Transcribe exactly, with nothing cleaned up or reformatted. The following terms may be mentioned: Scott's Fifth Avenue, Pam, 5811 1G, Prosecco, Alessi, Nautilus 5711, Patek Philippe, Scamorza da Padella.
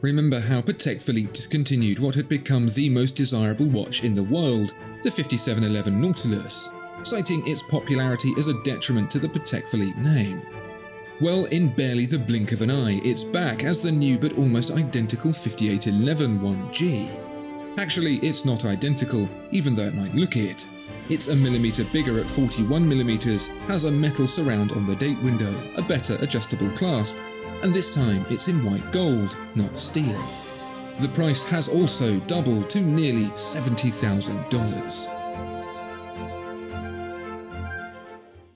Remember how Patek Philippe discontinued what had become the most desirable watch in the world, the fifty-seven eleven Nautilus, citing its popularity as a detriment to the Patek Philippe name. Well, in barely the blink of an eye, it's back as the new but almost identical fifty-eight eleven one G. Actually, it's not identical, even though it might look it. It's a millimeter bigger at forty-one millimeters, has a metal surround on the date window, a better adjustable clasp, and this time it's in white gold, not steel. The price has also doubled to nearly seventy thousand dollars.